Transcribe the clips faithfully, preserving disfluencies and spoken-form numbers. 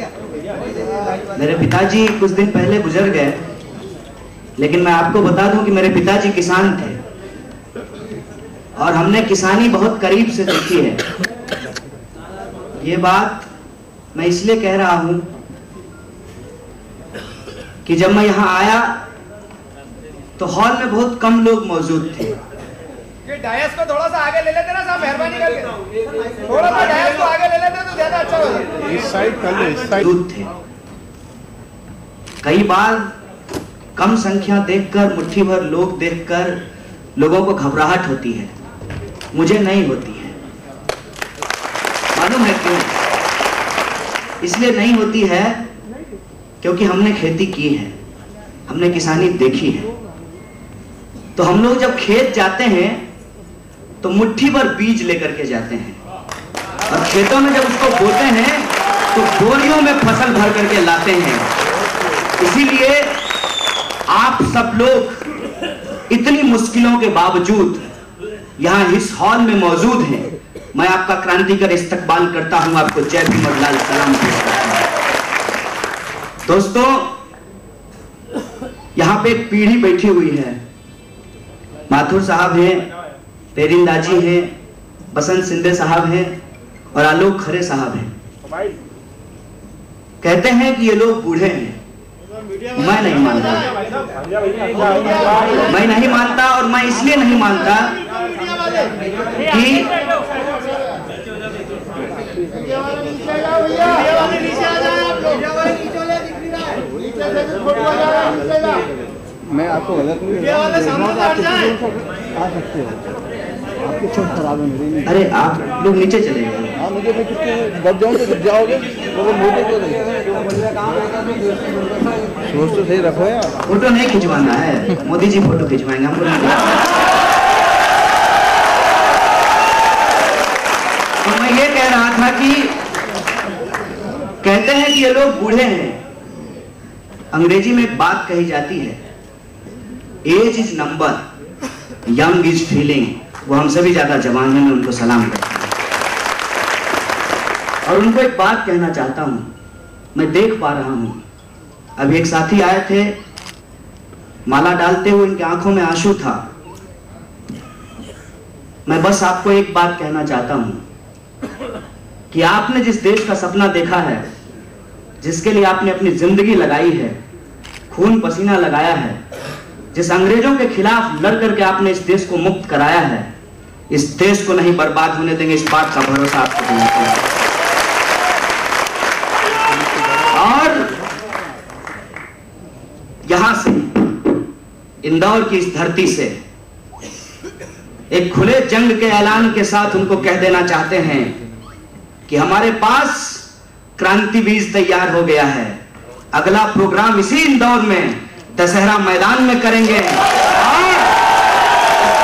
मेरे पिताजी कुछ दिन पहले गुजर गए, लेकिन मैं आपको बता दूं कि मेरे पिताजी किसान थे और हमने किसानी बहुत करीब से देखी है। ये बात मैं इसलिए कह रहा हूं कि जब मैं यहाँ आया तो हॉल में बहुत कम लोग मौजूद थे। डायस को थोड़ा सा आगे ले लेते ना साहब, मेहरबानी करके थोड़ा सा डायस को आगे ले लेते तो ज्यादा अच्छा होता। इस साइड कर ले, इस साइड दूध थे। कई बार कम संख्या देखकर, मुट्ठी भर लोग देखकर लोगों को घबराहट होती है, मुझे नहीं होती है। मालूम है क्यों? इसलिए नहीं होती है क्योंकि हमने खेती की है, हमने किसानी देखी है। तो हम लोग जब खेत जाते हैं तो मुट्ठी भर बीज लेकर के जाते हैं और खेतों में जब उसको बोते हैं तो बोरियों में फसल भर करके लाते हैं। इसीलिए आप सब लोग इतनी मुश्किलों के बावजूद यहाँ इस हॉल में मौजूद हैं। मैं आपका क्रांतिकारी इस्तकबाल करता हूँ, आपको जय भीमलाल सलाम पेश करता हूँ। दोस्तों, यहाँ पे एक पीढ़ी बैठी हुई है। माथुर साहब हैं, पेरिंदा जी हैं, बसंत सिंधे साहब हैं और आलोक खरे साहब हैं। कहते हैं कि ये लोग बूढ़े हैं, मैं नहीं मानता, मैं नहीं मानता। और मैं इसलिए नहीं मानता कि मैं आपको गलत नहीं, अरे आप लोग नीचे चले गए। सोच तो सही रखो यार, फोटो नहीं खिंचवाना है, मोदी जी फोटो खिंचवाएंगे हम लोग। तो मैं ये कह रहा था कि कहते हैं कि ये लोग बूढ़े हैं। अंग्रेजी में एक बात कही जाती है, age is number, young is feeling. वो हमसे भी ज्यादा जवान है, मैं उनको सलाम करता हूँ और उनको एक बात कहना चाहता हूँ। मैं देख पा रहा हूँ, अभी एक साथी आए थे माला डालते हुए, इनकी आंखों में आंसू था। मैं बस आपको एक बात कहना चाहता हूँ कि आपने जिस देश का सपना देखा है, जिसके लिए आपने अपनी जिंदगी लगाई है, खून पसीना लगाया है, जिस अंग्रेजों के खिलाफ लड़ करके आपने इस देश को मुक्त कराया है, इस देश को नहीं बर्बाद होने देंगे, इस बात का भरोसा आपको दिलाते हैं। और यहां से, इंदौर की इस धरती से, एक खुले जंग के ऐलान के साथ उनको कह देना चाहते हैं कि हमारे पास क्रांति बीज तैयार हो गया है। अगला प्रोग्राम इसी इंदौर में दशहरा मैदान में करेंगे और देश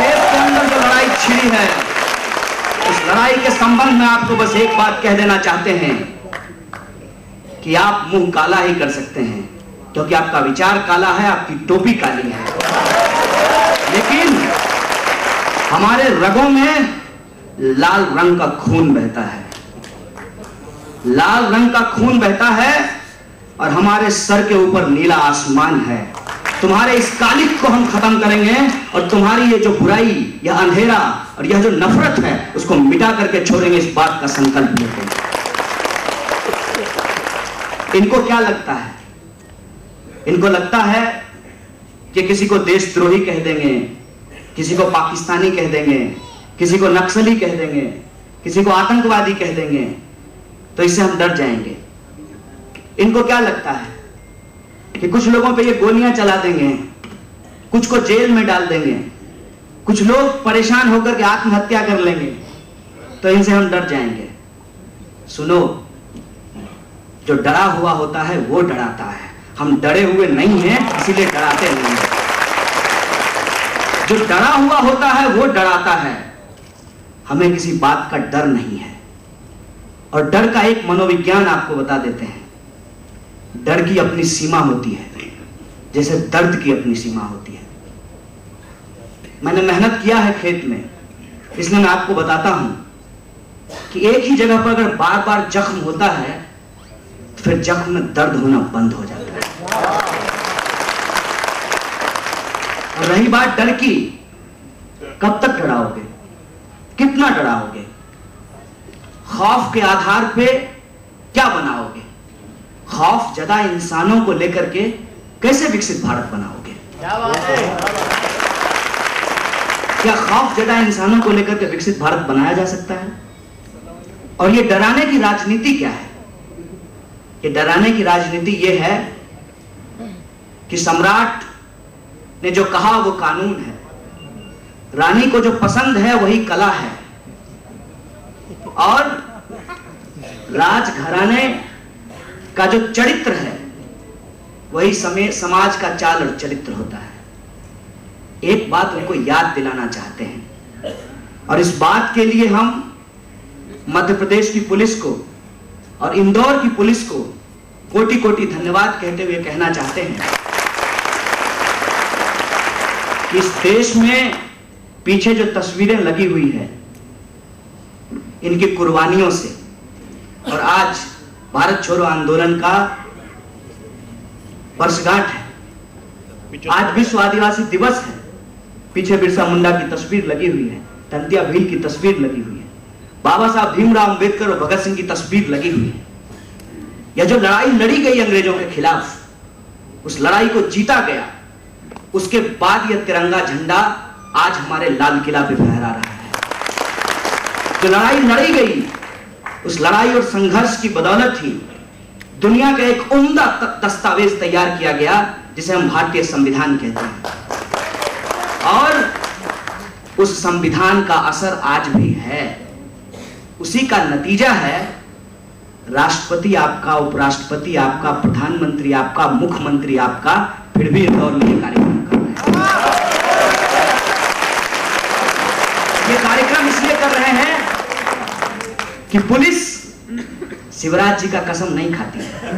के अंदर जो लड़ाई छिड़ी है, उस लड़ाई के संबंध में आपको बस एक बात कह देना चाहते हैं कि आप मुंह काला ही कर सकते हैं, क्योंकि आपका विचार काला है, आपकी टोपी काली है, लेकिन हमारे रगों में लाल रंग का खून बहता है, लाल रंग का खून बहता है और हमारे सर के ऊपर नीला आसमान है। तुम्हारे इस कालिक को हम खत्म करेंगे और तुम्हारी ये जो बुराई, यह अंधेरा और यह जो नफरत है, उसको मिटा करके छोड़ेंगे, इस बात का संकल्प लेते। इनको क्या लगता है? इनको लगता है कि किसी को देशद्रोही कह देंगे, किसी को पाकिस्तानी कह देंगे, किसी को नक्सली कह देंगे, किसी को आतंकवादी कह देंगे तो इससे हम डर जाएंगे। इनको क्या लगता है कि कुछ लोगों पे ये गोलियां चला देंगे, कुछ को जेल में डाल देंगे, कुछ लोग परेशान होकर के आत्महत्या कर लेंगे तो इनसे हम डर जाएंगे। सुनो, जो डरा हुआ होता है वो डराता है, हम डरे हुए नहीं हैं, इसीलिए डराते नहीं हैं। जो डरा हुआ होता है वो डराता है, हमें किसी बात का डर नहीं है। और डर का एक मनोविज्ञान आपको बता देते हैं, डर की अपनी सीमा होती है, जैसे दर्द की अपनी सीमा होती है। मैंने मेहनत किया है खेत में, इसलिए मैं आपको बताता हूं कि एक ही जगह पर अगर बार बार जख्म होता है फिर जख्म में दर्द होना बंद हो जाता है। रही बात डर की, कब तक डराओगे, कितना डराओगे, खौफ के आधार पे क्या बनाओगे, खौफ जदा इंसानों को लेकर के कैसे विकसित भारत बनाओगे, क्या खौफ जदा इंसानों को लेकर के विकसित भारत बनाया जा सकता है? और ये डराने की राजनीति क्या है? ये डराने की राजनीति ये है कि सम्राट ने जो कहा वो कानून है, रानी को जो पसंद है वही कला है, और राजघराने का जो चरित्र है वही समय समाज का चाल और चरित्र होता है। एक बात उनको याद दिलाना चाहते हैं, और इस बात के लिए हम मध्य प्रदेश की पुलिस को और इंदौर की पुलिस को कोटि कोटि धन्यवाद कहते हुए कहना चाहते हैं कि इस देश में पीछे जो तस्वीरें लगी हुई है इनकी कुर्बानियों से, और आज भारत छोड़ो आंदोलन का वर्षगांठ है, आज विश्व आदिवासी दिवस है, पीछे बिरसा मुंडा की तस्वीर लगी हुई है, तंतिया भील की तस्वीर लगी हुई है, बाबा साहब भीमराव अंबेडकर और भगत सिंह की तस्वीर लगी हुई है। यह जो लड़ाई लड़ी गई अंग्रेजों के खिलाफ, उस लड़ाई को जीता गया, उसके बाद यह तिरंगा झंडा आज हमारे लाल किला पे फहरा रहा है। जो लड़ाई लड़ी गई, उस लड़ाई और संघर्ष की बदौलत ही दुनिया का एक उम्दा दस्तावेज तैयार किया गया जिसे हम भारतीय संविधान कहते हैं, और उस संविधान का असर आज भी है। उसी का नतीजा है राष्ट्रपति आपका, उपराष्ट्रपति आपका, प्रधानमंत्री आपका, मुख्यमंत्री आपका, फिर भी इंदौर में ये कार्यक्रम कर रहे हैं। ये कार्यक्रम इसलिए कर रहे हैं कि पुलिस शिवराज जी का कसम नहीं खाती है,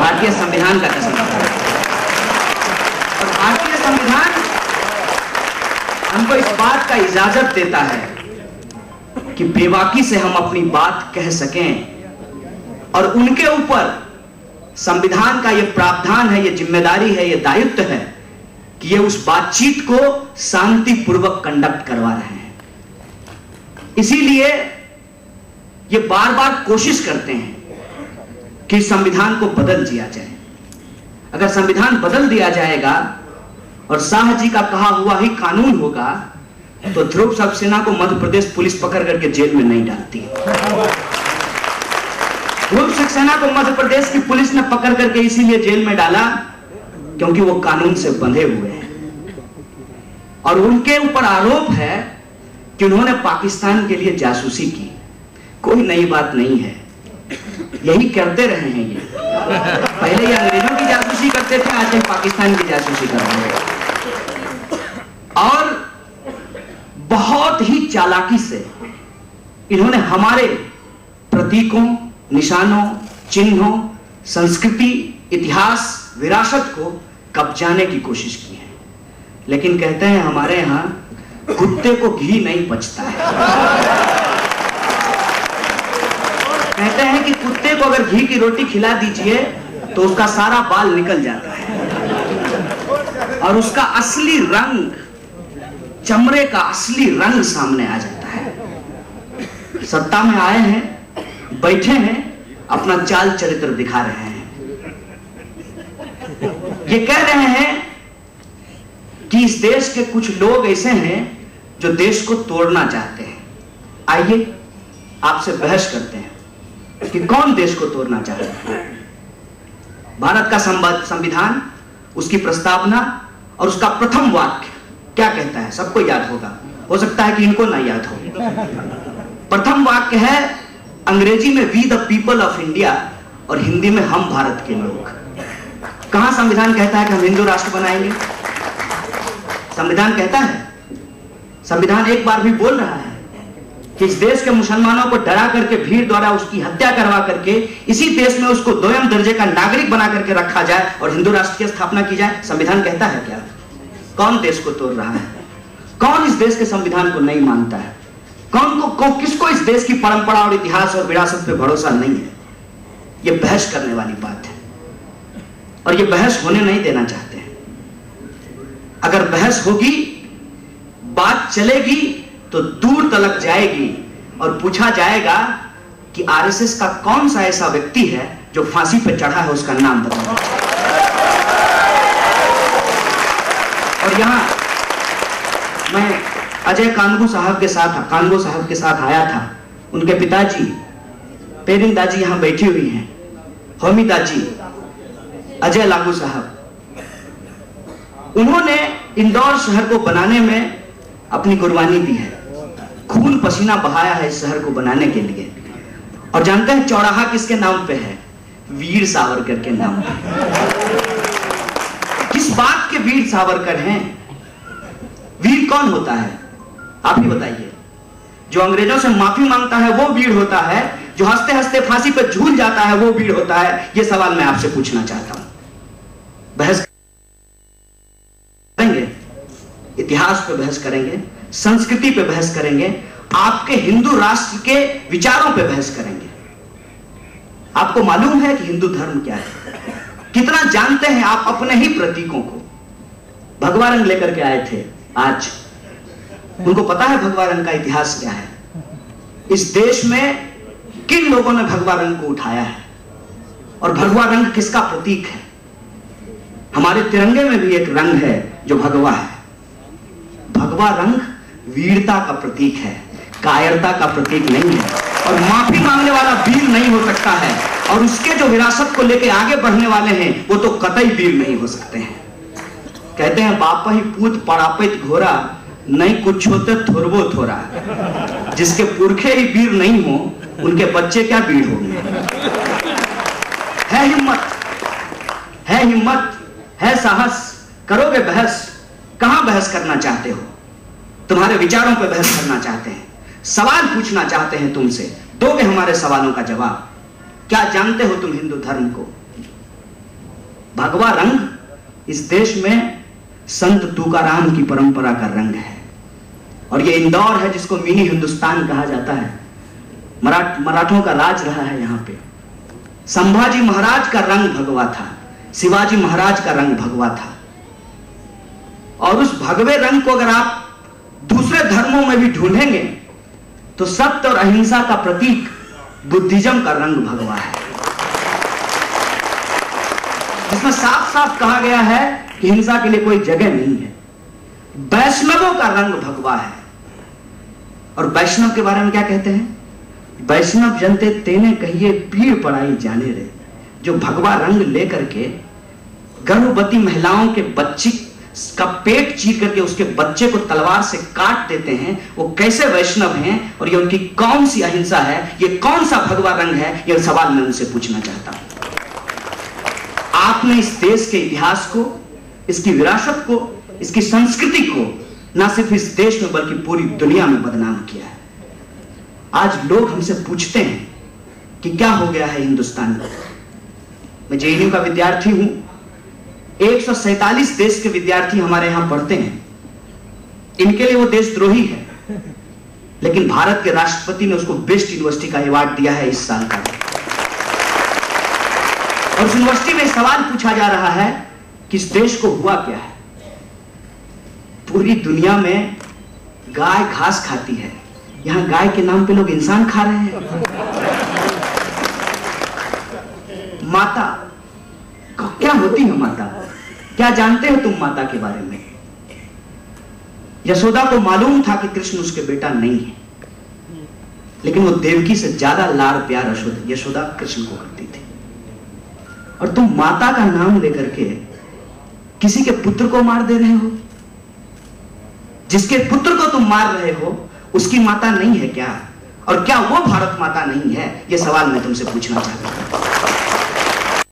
भारतीय संविधान का कसम खाती है, और भारतीय संविधान हमको इस बात का इजाजत देता है कि बेबाकी से हम अपनी बात कह सकें, और उनके ऊपर संविधान का यह प्रावधान है, यह जिम्मेदारी है, यह दायित्व है कि ये उस बातचीत को शांतिपूर्वक कंडक्ट करवा रहे हैं। इसीलिए ये बार बार कोशिश करते हैं कि संविधान को बदल दिया जाए। अगर संविधान बदल दिया जाएगा और शाह जी का कहा हुआ ही कानून होगा तो ध्रुव सक्सेना को मध्य प्रदेश पुलिस पकड़ करके जेल में नहीं डालती। ध्रुव सक्सेना को मध्य प्रदेश की पुलिस ने पकड़ करके इसीलिए जेल में डाला क्योंकि वो कानून से बंधे हुए हैं, और उनके ऊपर आरोप है कि उन्होंने पाकिस्तान के लिए जासूसी की। कोई नई बात नहीं है, यही करते रहे हैं ये, पहले ये अंग्रेजों की जासूसी करते थे, आज ये पाकिस्तान की जासूसी कर रहे हैं, और बहुत ही चालाकी से इन्होंने हमारे प्रतीकों, निशानों, चिन्हों, संस्कृति, इतिहास, विरासत को कब्जाने की कोशिश की है। लेकिन कहते हैं हमारे यहाँ कुत्ते को घी नहीं पचता है। कहते हैं कि कुत्ते को अगर घी की रोटी खिला दीजिए तो उसका सारा बाल निकल जाता है और उसका असली रंग, चमड़े का असली रंग सामने आ जाता है। सत्ता में आए हैं, बैठे हैं, अपना चाल चरित्र दिखा रहे हैं। ये कह रहे हैं कि इस देश के कुछ लोग ऐसे हैं जो देश को तोड़ना चाहते हैं। आइए आपसे बहस करते हैं कि कौन देश को तोड़ना चाहता है। भारत का संविधान, उसकी प्रस्तावना और उसका प्रथम वाक्य क्या कहता है सबको याद होगा, हो सकता है कि इनको ना याद हो। प्रथम वाक्य है अंग्रेजी में we the people of India और हिंदी में हम भारत के लोग। कहां संविधान कहता है कि हम हिंदू राष्ट्र बनाएंगे? संविधान कहता है, संविधान एक बार भी बोल रहा है कि इस देश के मुसलमानों को डरा करके, भीड़ द्वारा उसकी हत्या करवा करके इसी देश में उसको दोयम दर्जे का नागरिक बना करके रखा जाए और हिंदू राष्ट्र की स्थापना की जाए। संविधान कहता है क्या? कौन देश को तोड़ रहा है? कौन इस देश के संविधान को नहीं मानता है? कौन को, को किसको इस देश की परंपरा और इतिहास और विरासत पे भरोसा नहीं है? ये बहस करने वाली बात है और ये बहस होने नहीं देना चाहते हैं। अगर बहस होगी, बात चलेगी तो दूर तलक जाएगी और पूछा जाएगा कि आरएसएस का कौन सा ऐसा व्यक्ति है जो फांसी पर चढ़ा है, उसका नाम बताओ। और यहां मैं अजय कानगू साहब के साथ कानगू साहब के साथ आया था। उनके पिताजी पेरिंदा जी यहाँ बैठी हुई हैं, होमिदा जी, अजय लागू साहब। उन्होंने इंदौर शहर को बनाने में अपनी कुर्बानी दी है, खून पसीना बहाया है इस शहर को बनाने के लिए। और जानते हैं चौराहा किसके नाम पे है? वीर सावरकर के नाम पे। किस बात के वीर सावरकर हैं? वीर कौन होता है आप ही बताइए। जो अंग्रेजों से माफी मांगता है वो वीर होता है, जो हंसते हंसते फांसी पर झूल जाता है वो वीर होता है। ये सवाल मैं आपसे पूछना चाहता हूं। बहस करेंगे, इतिहास पे बहस करेंगे, संस्कृति पे बहस करेंगे, आपके हिंदू राष्ट्र के विचारों पे बहस करेंगे। आपको मालूम है कि हिंदू धर्म क्या है? कितना जानते हैं आप अपने ही प्रतीकों को? भगवा रंग लेकर के आए थे आज, उनको पता है भगवा रंग का इतिहास क्या है? इस देश में किन लोगों ने भगवा रंग को उठाया है और भगवा रंग किसका प्रतीक है? हमारे तिरंगे में भी एक रंग है जो भगवा है। भगवा रंग वीरता का प्रतीक है, कायरता का प्रतीक नहीं है। और माफी मांगने वाला वीर नहीं हो सकता है, और उसके जो विरासत को लेकर आगे बढ़ने वाले हैं वो तो कतई वीर नहीं हो सकते हैं। कहते हैं बापा ही पूत पड़ापित घोरा, नहीं कुछ होते थोरबो थोरा। जिसके पुरखे ही वीर नहीं हो उनके बच्चे क्या वीर होंगे? है हिम्मत, है हिम्मत, है साहस। करोगे बहस? कहां बहस करना चाहते हो? तुम्हारे विचारों पे बहस करना चाहते हैं, सवाल पूछना चाहते हैं तुमसे। दोगे हमारे सवालों का जवाब? क्या जानते हो तुम हिंदू धर्म को? भगवा रंग इस देश में संत तुकाराम की परंपरा का रंग है। और ये इंदौर है जिसको मिनी हिंदुस्तान कहा जाता है। मराठ मराठों का राज रहा है यहाँ पे। संभाजी महाराज का रंग भगवा था, शिवाजी महाराज का रंग भगवा था। और उस भगवे रंग को अगर आप दूसरे धर्मों में भी ढूंढेंगे तो सत्य और अहिंसा का प्रतीक बुद्धिज्म का रंग भगवा है। इसमें साफ साफ कहा गया है कि हिंसा के लिए कोई जगह नहीं है। वैष्णवों का रंग भगवा है। और वैष्णव के बारे में क्या कहते हैं? वैष्णव जनते तेने कहिए पीड़ पड़ाई जाने रे। जो भगवा रंग लेकर के गर्भवती महिलाओं के बच्चे का पेट चीर करके उसके बच्चे को तलवार से काट देते हैं, वो कैसे वैष्णव हैं? और ये उनकी कौन सी अहिंसा है? ये कौन सा भगवा रंग है? यह सवाल मैं उनसे पूछना चाहता हूं। आपने इस देश के इतिहास को, इसकी विरासत को, इसकी संस्कृति को ना सिर्फ इस देश में बल्कि पूरी दुनिया में बदनाम किया है। आज लोग हमसे पूछते हैं कि क्या हो गया है हिंदुस्तान में। मैं जे एन यू का विद्यार्थी हूं। एक सौ सैतालीस देश के विद्यार्थी हमारे यहां पढ़ते हैं। इनके लिए वो देशद्रोही है, लेकिन भारत के राष्ट्रपति ने उसको बेस्ट यूनिवर्सिटी का अवार्ड दिया है इस साल का। और उस यूनिवर्सिटी में सवाल पूछा जा रहा है किस देश को हुआ क्या है? पूरी दुनिया में गाय घास खाती है, यहां गाय के नाम पे लोग इंसान खा रहे हैं। माता क्या होती है? माता क्या जानते हो तुम माता के बारे में? यशोदा को मालूम था कि कृष्ण उसके बेटा नहीं है, लेकिन वो देवकी से ज्यादा लाड़ प्यार यशोदा कृष्ण को करती थी। और तुम माता का नाम लेकर के किसी के पुत्र को मार दे रहे हो। जिसके पुत्र को तुम मार रहे हो उसकी माता नहीं है क्या? और क्या वो भारत माता नहीं है? यह सवाल मैं तुमसे पूछना चाहता हूं।